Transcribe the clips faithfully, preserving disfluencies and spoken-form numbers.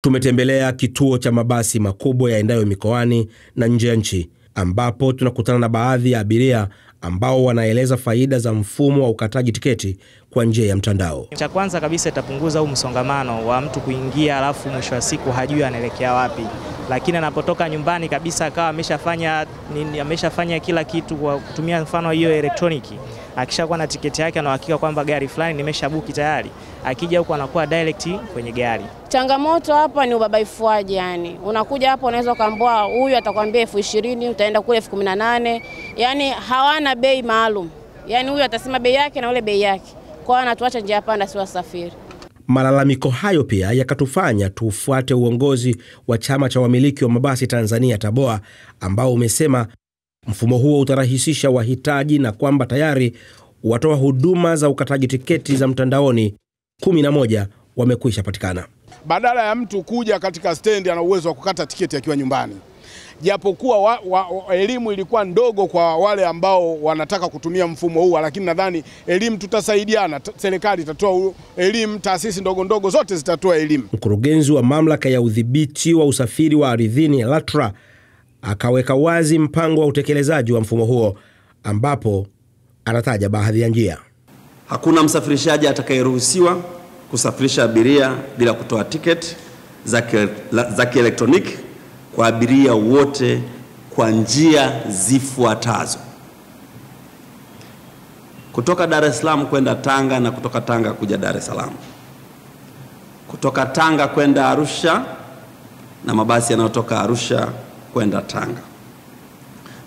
Tumetembelea kituo cha mabasi makubwa yaendayo mikoani na nje ya nchi, ambapo tunakutana na baadhi ya abiria ambao wanaeleza faida za mfumo wa ukataji tiketi kwa njia ya mtandao. Cha kwanza kabisa itapunguza huu msongamano wa mtu kuingia alafu mwisho wa siku hajui anaelekea wapi. Lakini anapotoka nyumbani kabisa akawa ameshafanya ameshafanya kila kitu kwa kutumia mfano hiyo elektroniki. Akishakuwa na tiketi yake anahakika kwamba gari fulani nimeshabuki tayari. Akija huko anakuwa direct kwenye gari. Changamoto hapa ni ubabaifuaji, yani unakuja hapo unaweza kaambiwa huyu atakwambia elfu ishirini, utaenda kule elfu kumi na nane. Yani hawana bei maalum. Yani huyu atasema bei yake na ule bei yake. Kwa anatuacha njia panda si wasafiri. Malalamiko hayo pia yakatufanya tufuate uongozi wa chama cha wamiliki wa mabasi Tanzania Tabora, ambao umesema mfumo huo utarahisisha wahitaji na kwamba tayari watoa huduma za ukataji tiketi za mtandaoni kumi na moja wamekwisha patikana. Badala ya mtu kuja katika stendi ana uwezo wa kukata tiketi akiwa nyumbani. Japokuwa wa, wa, wa, elimu ilikuwa ndogo kwa wale ambao wanataka kutumia mfumo huu, lakini nadhani elimu tutasaidiana, serikali itatoa elimu, taasisi ndogo ndogo zote zitatoa elimu. Mkurugenzi wa mamlaka ya udhibiti wa usafiri wa ardhini Latra akaweka wazi mpango wa utekelezaji wa mfumo huo, ambapo anataja baadhi ya njia. Hakuna msafirishaji atakayeruhusiwa kusafirisha abiria bila kutoa tiketi za kielektroniki kwa abiria wote kwa njia zifuatazo: kutoka Dar es Salaam kwenda Tanga na kutoka Tanga kuja Dar es Salaam, kutoka Tanga kwenda Arusha na mabasi yanayotoka Arusha kwenda Tanga,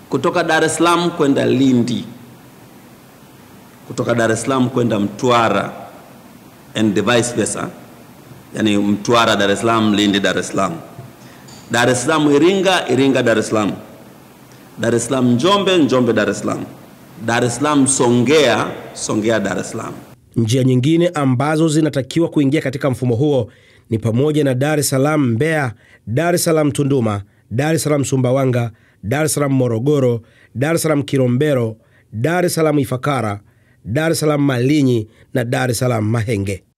kutoka Dar es Salaam kwenda Lindi, kutoka Dar es Salaam kwenda Mtwara and vice versa, yani Mtwara Dar es Salaam, Lindi Dar es Salaam, Dar es Salaam Iringa, Iringa Dar es Salaam, Dar es Salaam Njombe, Njombe Dar es Salaam, Dar es Salaam Songea, Songea Dar es Salaam. Njia nyingine ambazo zinatakiwa kuingia katika mfumo huo ni pamoja na Dar es Salaam Mbeya, Dar es Salaam Tunduma, Dar es Salaam Sumbawanga, Dar es Salaam Morogoro, Dar es Salaam Kirombero, Dar es Salaam Ifakara, Dar es Salaam Malinyi na Dar es Salaam Mahenge.